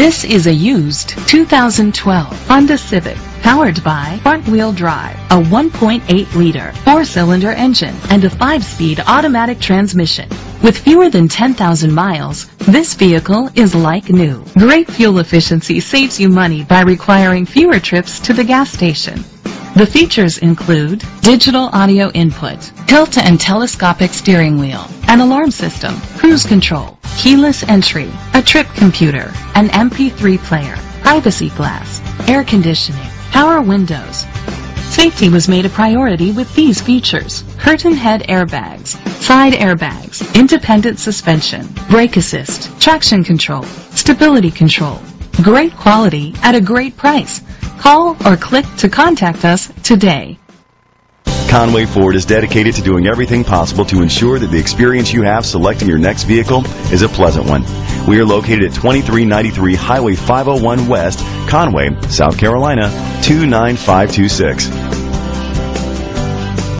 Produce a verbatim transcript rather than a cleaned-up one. This is a used two thousand twelve Honda Civic, powered by front-wheel drive, a one point eight liter four-cylinder engine, and a five-speed automatic transmission. With fewer than ten thousand miles, this vehicle is like new. Great fuel efficiency saves you money by requiring fewer trips to the gas station. The features include digital audio input, tilt and telescopic steering wheel, an alarm system, cruise control, keyless entry, a trip computer, an M P three player, privacy glass, air conditioning, power windows. Safety was made a priority with these features: curtain head airbags, side airbags, independent suspension, brake assist, traction control, stability control. Great quality at a great price. Call or click to contact us today. Conway Ford is dedicated to doing everything possible to ensure that the experience you have selecting your next vehicle is a pleasant one. We are located at twenty-three ninety-three Highway five oh one West, Conway, South Carolina two nine five two six.